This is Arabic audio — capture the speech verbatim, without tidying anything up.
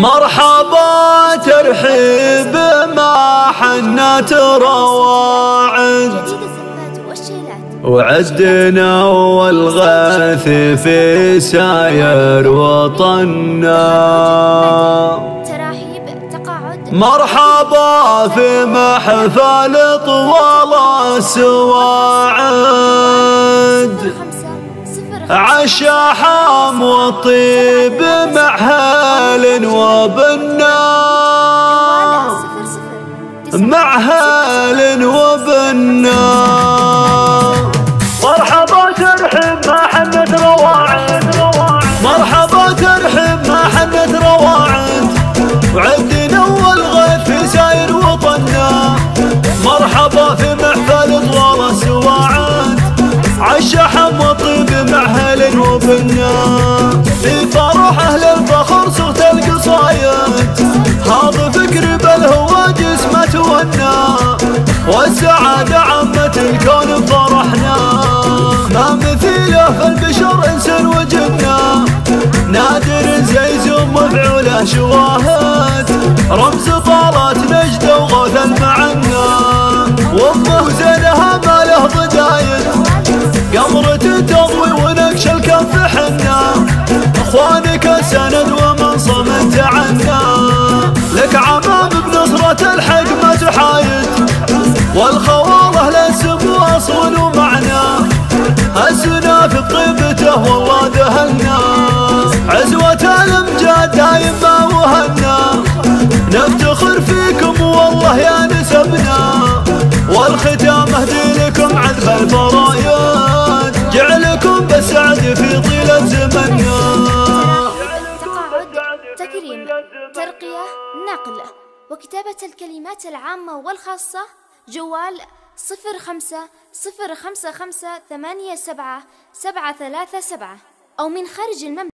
مرحبا ترحيب ما حنت رواعد وعدنا والغاث في ساير وطننا. مرحبا في محفل طوال السواعد عشا حام وطيب مع هال وبنا مع هال وبنا. مرحبا ترحب ما حنت رواعد مرحبا ترحب ما حنت رواعد وعدنا والغيث في ساير وطنا. مرحبا في محفل طوال السواعد عشا حام وطيب مع هال وبنا. في فرح اهل الفخر صرت القصايد هاض فكري بالهوى جسمه تونا والسعاده عمت الكون بفرحنا ما مثيله في البشر انسان وجدنا نادر زي زم وفعوله شواهد رمز طالت نجده وغوثا معنا وامه زينها ما له ضدايد قمرته تضوي ونقش الكف حنا اخوانك سند ومن صمت عنا لك عمام بنصرة الحق ما تحايد والخواله للسم واصل ومعنا السنا في طيبته والله دهلنا عزوة الامجاد دايم ما وهنا نفتخر فيكم والله يا نسبنا والختام اهدي لكم عذب الفرايات جعلكم بالسعد في طيلة زمننا. تقاعد، تكريم، ترقية، نقلة وكتابة الكلمات العامة والخاصة جوال صفر خمسة صفر خمسة خمسة ثمانية سبعة سبعة ثلاثة سبعة أو من خارج المملكة.